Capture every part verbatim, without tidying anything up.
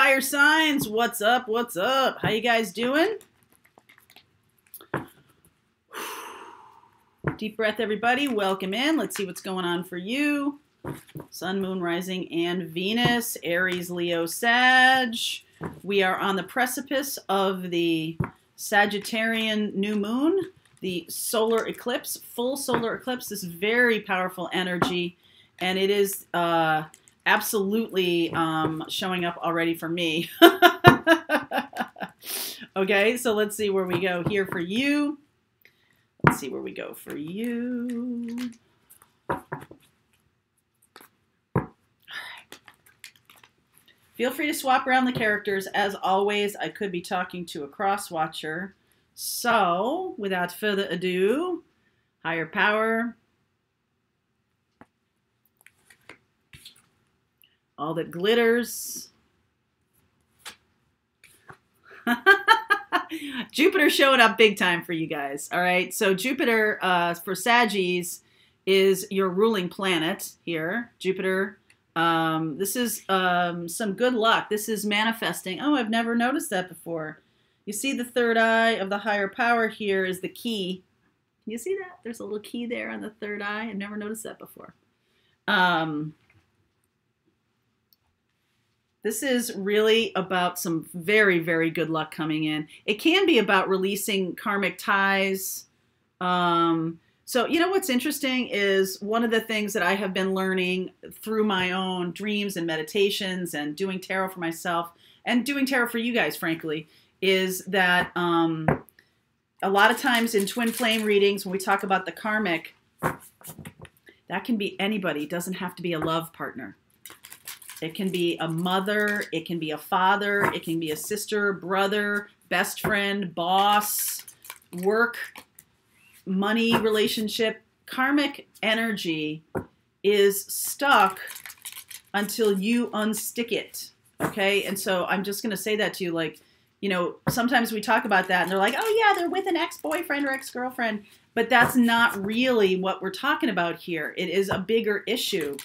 Fire Signs, what's up, what's up? How you guys doing? Deep breath, everybody. Welcome in. Let's see what's going on for you. Sun, Moon, Rising, and Venus. Aries, Leo, Sag. We are on the precipice of the Sagittarian new moon, the solar eclipse, full solar eclipse. This very powerful energy, and it is uh, absolutely um, showing up already for me. Okay, so let's see where we go here for you. Let's see where we go for you. All right. Feel free to swap around the characters. As always, I could be talking to a cross-watcher. So, without further ado, higher power. All that glitters. Jupiter showing up big time for you guys. All right. So Jupiter uh, for Sagis is your ruling planet here. Jupiter. Um, this is um, some good luck. This is manifesting. Oh, I've never noticed that before. You see the third eye of the higher power here is the key. You see that? There's a little key there on the third eye. I've never noticed that before. Um, This is really about some very, very good luck coming in. It can be about releasing karmic ties. Um, so, you know, what's interesting is one of the things that I have been learning through my own dreams and meditations and doing tarot for myself and doing tarot for you guys, frankly, is that um, a lot of times in twin flame readings, when we talk about the karmic, that can be anybody. It doesn't have to be a love partner. It can be a mother, it can be a father, it can be a sister, brother, best friend, boss, work, money relationship. Karmic energy is stuck until you unstick it, okay? And so I'm just going to say that to you, like, you know, sometimes we talk about that and they're like, oh yeah, they're with an ex-boyfriend or ex-girlfriend, but that's not really what we're talking about here. It is a bigger issue.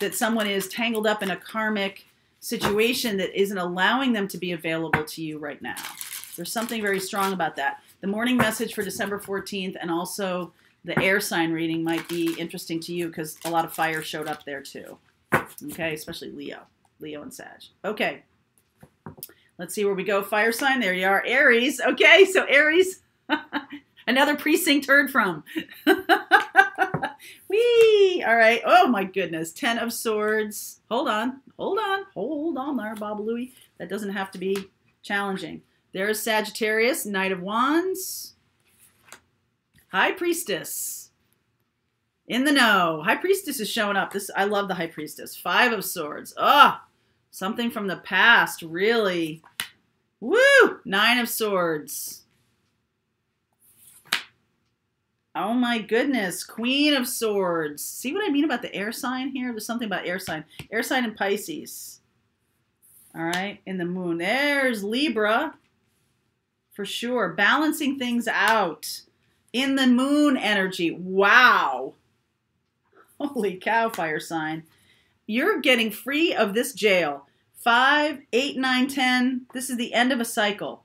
That someone is tangled up in a karmic situation that isn't allowing them to be available to you right now. There's something very strong about that. The morning message for December fourteenth and also the air sign reading might be interesting to you because a lot of fire showed up there too. Okay, especially Leo. Leo and Sag. Okay, let's see where we go. Fire sign, there you are. Aries. Okay, so Aries, another precinct heard from. Whee! All right. Oh, my goodness. Ten of Swords. Hold on. Hold on. Hold on there, Bob Louie. That doesn't have to be challenging. There's Sagittarius. Knight of Wands. High Priestess. In the know. High Priestess is showing up. This I love the High Priestess. Five of Swords. Oh, something from the past. Really. Woo! Nine of Swords. Oh my goodness, Queen of Swords. See what I mean about the air sign here? There's something about air sign. Air sign in Pisces. All right, in the moon. There's Libra for sure. Balancing things out. In the moon energy. Wow. Holy cow, fire sign. You're getting free of this jail. Five, eight, nine, ten. This is the end of a cycle.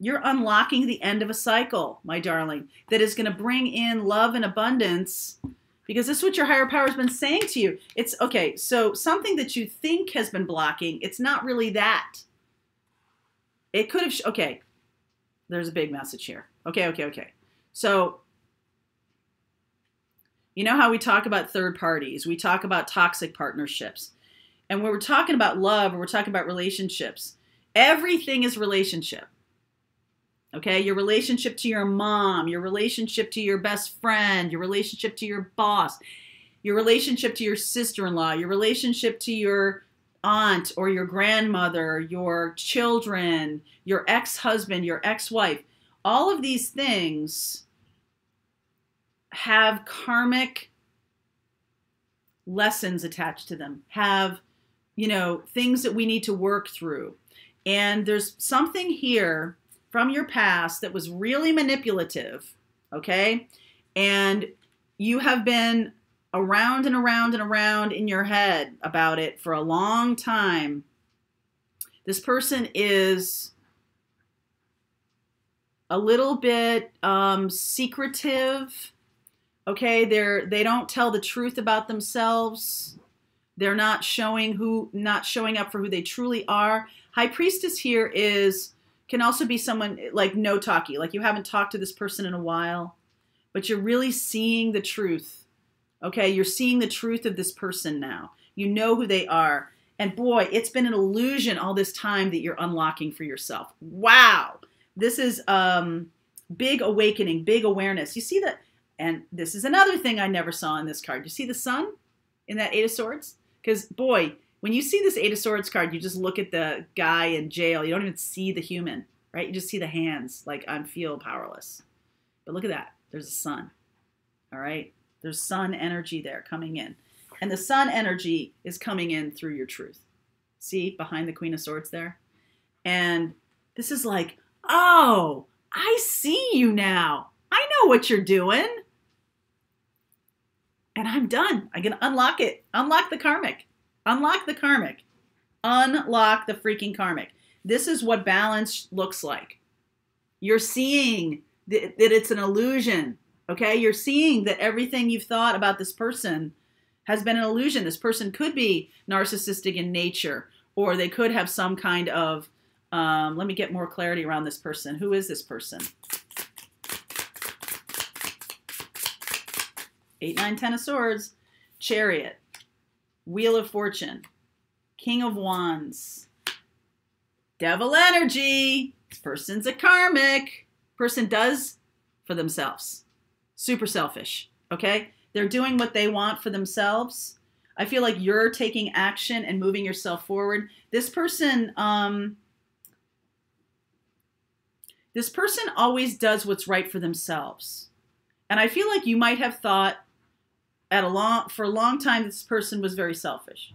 You're unlocking the end of a cycle, my darling, that is going to bring in love and abundance because this is what your higher power has been saying to you. It's okay. So something that you think has been blocking, it's not really that. It could have, okay. There's a big message here. Okay. Okay. Okay. So you know how we talk about third parties, we talk about toxic partnerships, and when we're talking about love, or we're talking about relationships, everything is relationship. Okay, your relationship to your mom, your relationship to your best friend, your relationship to your boss, your relationship to your sister-in-law, your relationship to your aunt or your grandmother, your children, your ex-husband, your ex-wife. All of these things have karmic lessons attached to them, have, you know, things that we need to work through. And there's something here from your past that was really manipulative, okay? And you have been around and around and around in your head about it for a long time. This person is a little bit um, secretive. Okay, they're they don't tell the truth about themselves. They're not showing who, not showing up for who they truly are. High Priestess here is can also be someone like no talkie, like you haven't talked to this person in a while, but you're really seeing the truth. Okay, you're seeing the truth of this person now. You know who they are. And boy, it's been an illusion all this time that you're unlocking for yourself. Wow. This is um, big awakening, big awareness. You see that, and this is another thing I never saw in this card. You see the sun in that Eight of Swords? Because boy, when you see this Eight of Swords card, you just look at the guy in jail. You don't even see the human, right? You just see the hands, like I feel powerless. But look at that. There's a sun, all right? There's sun energy there coming in. And the sun energy is coming in through your truth. See, behind the Queen of Swords there? And this is like, oh, I see you now. I know what you're doing. And I'm done. I'm going to unlock it. Unlock the karmic. Unlock the karmic. Unlock the freaking karmic. This is what balance looks like. You're seeing that it's an illusion, okay? You're seeing that everything you've thought about this person has been an illusion. This person could be narcissistic in nature, or they could have some kind of, um, let me get more clarity around this person. Who is this person? Eight, nine, ten of swords, chariot, wheel of fortune, king of wands, devil energy. This person's a karmic. Person does for themselves. Super selfish, okay? They're doing what they want for themselves. I feel like you're taking action and moving yourself forward. This person, um, this person always does what's right for themselves. And I feel like you might have thought at a long, for a long time, this person was very selfish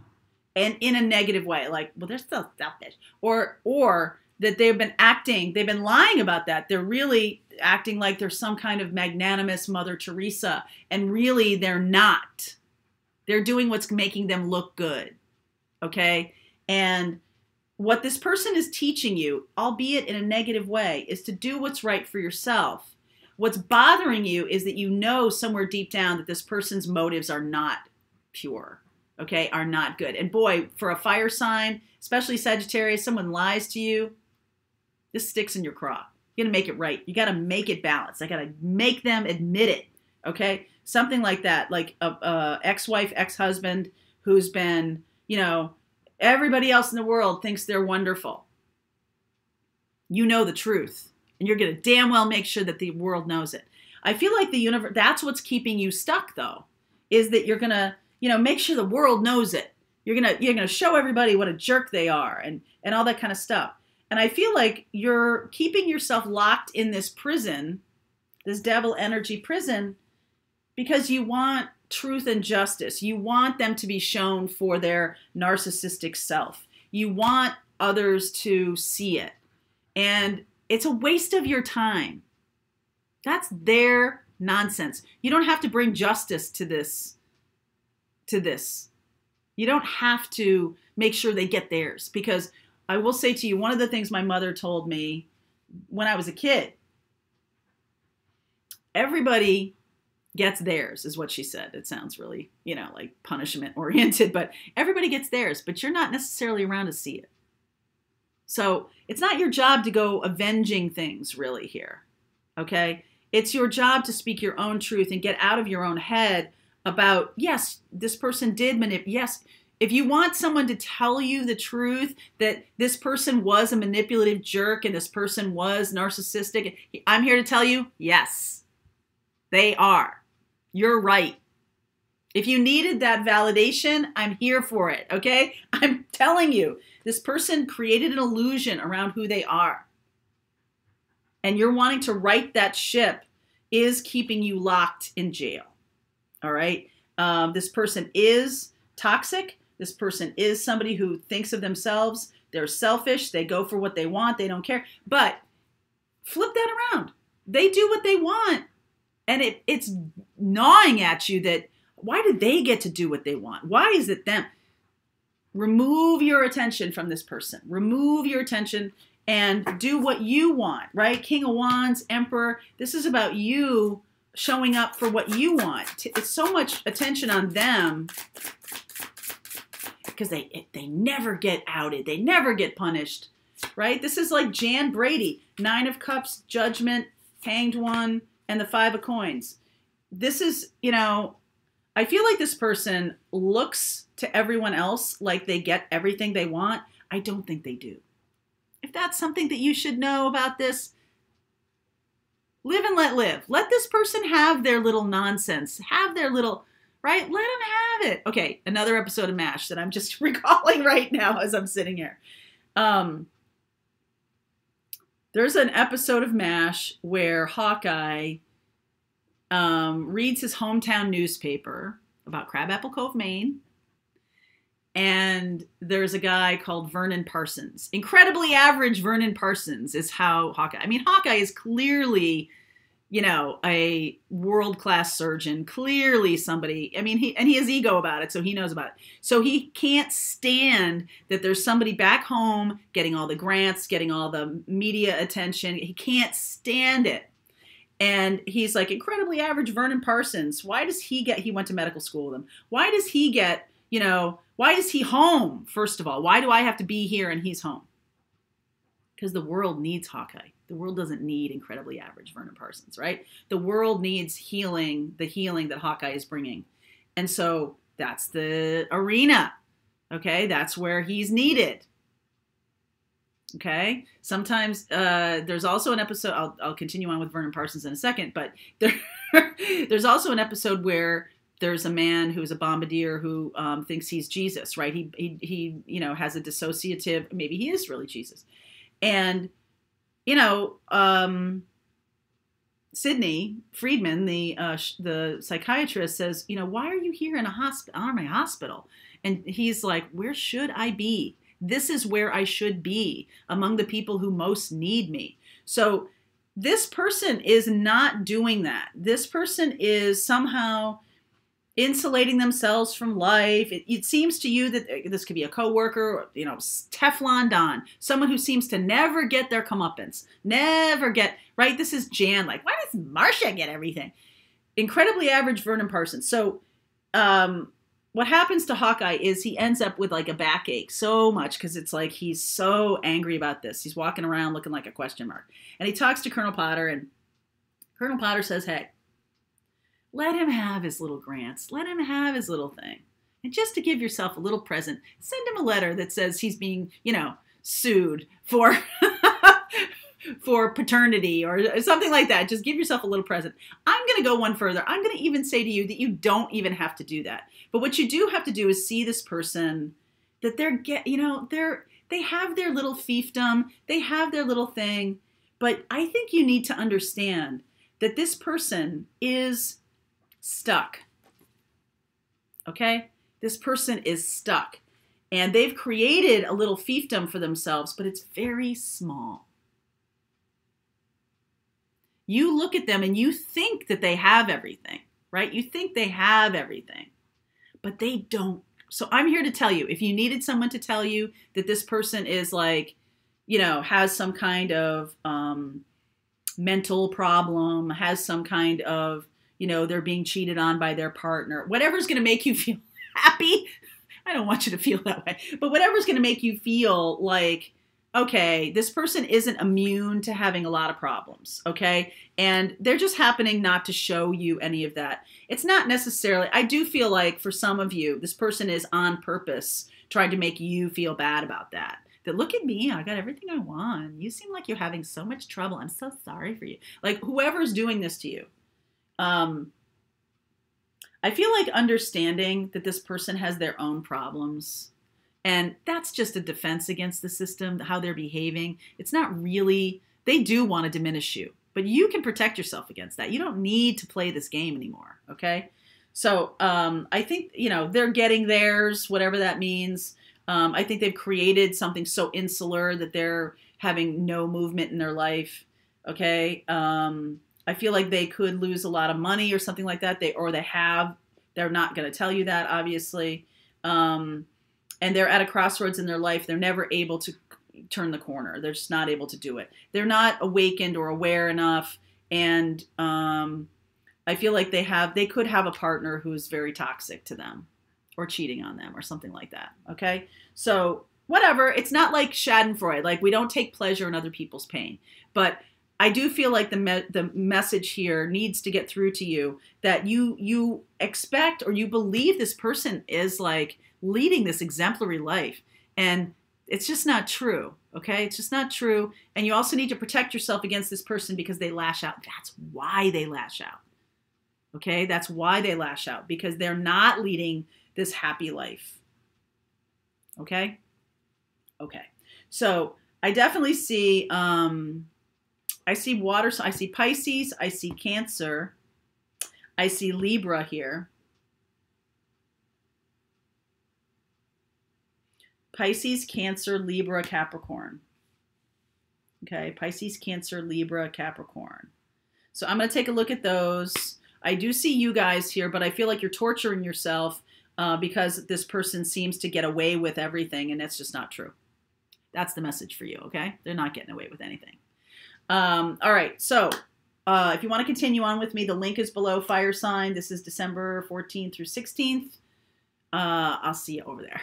and in a negative way. Like, well, they're still selfish, or, or that they've been acting, they've been lying about that. They're really acting like they're some kind of magnanimous Mother Teresa, and really they're not. They're doing what's making them look good, okay? And what this person is teaching you, albeit in a negative way, is to do what's right for yourself. What's bothering you is that you know somewhere deep down that this person's motives are not pure, okay, are not good. And boy, for a fire sign, especially Sagittarius, someone lies to you, this sticks in your craw. You got to make it right. You got to make it balanced. I got to make them admit it, okay? Something like that, like a, a ex-wife, ex-husband who's been, you know, everybody else in the world thinks they're wonderful. You know the truth, and you're going to damn well make sure that the world knows it. I feel like the universe, that's what's keeping you stuck, though, is that you're going to, you know, make sure the world knows it. You're going to, you're going to show everybody what a jerk they are, and, and all that kind of stuff. And I feel like you're keeping yourself locked in this prison, this devil energy prison, because you want truth and justice. You want them to be shown for their narcissistic self. You want others to see it. And it's a waste of your time. That's their nonsense. You don't have to bring justice to this. To this. You don't have to make sure they get theirs, because I will say to you, one of the things my mother told me when I was a kid, everybody gets theirs, is what she said. It sounds really, you know, like punishment oriented, but everybody gets theirs, but you're not necessarily around to see it. So it's not your job to go avenging things really here, okay? It's your job to speak your own truth and get out of your own head about, yes, this person did manipulate, yes, if you want someone to tell you the truth, that this person was a manipulative jerk and this person was narcissistic, I'm here to tell you, yes, they are. You're right. If you needed that validation, I'm here for it, okay? I'm telling you, this person created an illusion around who they are. And you're wanting to right that ship is keeping you locked in jail, all right? Um, this person is toxic. This person is somebody who thinks of themselves. They're selfish. They go for what they want. They don't care. But flip that around. They do what they want. And it, it's gnawing at you that why do they get to do what they want? Why is it them? remove your attention from this person. Remove your attention and do what you want, right? King of Wands, Emperor. This is about you showing up for what you want. It's so much attention on them because they, they never get outed. They never get punished, right? This is like Jan Brady, Nine of Cups, Judgment, Hanged One, and the Five of Coins. This is, you know, I feel like this person looks to everyone else like they get everything they want. I don't think they do. If that's something that you should know about this, live and let live. Let this person have their little nonsense, have their little, right? Let them have it. Okay, another episode of MASH that I'm just recalling right now as I'm sitting here. Um, there's an episode of MASH where Hawkeye um, reads his hometown newspaper about Crabapple Cove, Maine. And there's a guy called Vernon Parsons. Incredibly average Vernon Parsons is how Hawkeye... I mean, Hawkeye is clearly, you know, a world-class surgeon. Clearly somebody... I mean, he and he has ego about it, so he knows about it. So he can't stand that there's somebody back home getting all the grants, getting all the media attention. He can't stand it. And he's like, incredibly average Vernon Parsons. Why does he get... He went to medical school with him. Why does he get, you know... Why is he home, first of all? Why do I have to be here and he's home? Because the world needs Hawkeye. The world doesn't need incredibly average Vernon Parsons, right? The world needs healing, the healing that Hawkeye is bringing. And so that's the arena, okay? That's where he's needed, okay? Sometimes uh, there's also an episode, I'll, I'll continue on with Vernon Parsons in a second, but there, there's also an episode where there's a man who's a bombardier who um, thinks he's Jesus, right? He, he, he, you know, has a dissociative, maybe he is really Jesus. And, you know, um, Sydney Friedman, the, uh, the psychiatrist, says, you know, why are you here in a hospital, on my hospital? And he's like, where should I be? This is where I should be, among the people who most need me. So this person is not doing that. This person is somehow insulating themselves from life. It, it seems to you that this could be a coworker, you know, Teflon Don, someone who seems to never get their comeuppance, never get, right? This is Jan, like, why does Marcia get everything? Incredibly average Vernon Parsons. So um, what happens to Hawkeye is he ends up with like a backache so much because it's like he's so angry about this. He's walking around looking like a question mark. And he talks to Colonel Potter, and Colonel Potter says, hey, let him have his little grants. Let him have his little thing. And just to give yourself a little present, send him a letter that says he's being, you know, sued for, for paternity or something like that. Just give yourself a little present. I'm going to go one further. I'm going to even say to you that you don't even have to do that. But what you do have to do is see this person that they're, get, you know, they're, they have their little fiefdom. They have their little thing. But I think you need to understand that this person is stuck. Okay? This person is stuck. And they've created a little fiefdom for themselves, but it's very small. You look at them and you think that they have everything, right? You think they have everything, but they don't. So I'm here to tell you, if you needed someone to tell you that this person is like, you know, has some kind of um, mental problem, has some kind of, you know, they're being cheated on by their partner, whatever's going to make you feel happy. I don't want you to feel that way, but whatever's going to make you feel like, okay, this person isn't immune to having a lot of problems. Okay. And they're just happening not to show you any of that. It's not necessarily, I do feel like for some of you, this person is on purpose trying to make you feel bad about that. That look at me, I got everything I want. You seem like you're having so much trouble. I'm so sorry for you. Like whoever's doing this to you. Um, I feel like understanding that this person has their own problems, and that's just a defense against the system, how they're behaving. It's not really, they do want to diminish you, but you can protect yourself against that. You don't need to play this game anymore. Okay. So, um, I think, you know, they're getting theirs, whatever that means. Um, I think they've created something so insular that they're having no movement in their life. Okay. Um, I feel like they could lose a lot of money or something like that. They, or they have, they're not going to tell you that obviously. Um, and they're at a crossroads in their life. They're never able to turn the corner. They're just not able to do it. They're not awakened or aware enough. And um, I feel like they have, they could have a partner who is very toxic to them or cheating on them or something like that. Okay. So whatever, it's not like Schadenfreude. Like, we don't take pleasure in other people's pain, but I do feel like the me the message here needs to get through to you that you, you expect, or you believe this person is like leading this exemplary life, and it's just not true. Okay. It's just not true. And you also need to protect yourself against this person because they lash out. That's why they lash out. Okay. That's why they lash out, because they're not leading this happy life. Okay. Okay. So I definitely see, um, I see water. I see Pisces. I see Cancer. I see Libra here. Pisces, Cancer, Libra, Capricorn. Okay, Pisces, Cancer, Libra, Capricorn. So I'm going to take a look at those. I do see you guys here, but I feel like you're torturing yourself uh, because this person seems to get away with everything, and that's just not true. That's the message for you, okay? They're not getting away with anything. Um, all right, so uh, if you want to continue on with me, the link is below. Fire Sign. This is December fourteenth through sixteenth. Uh, I'll see you over there.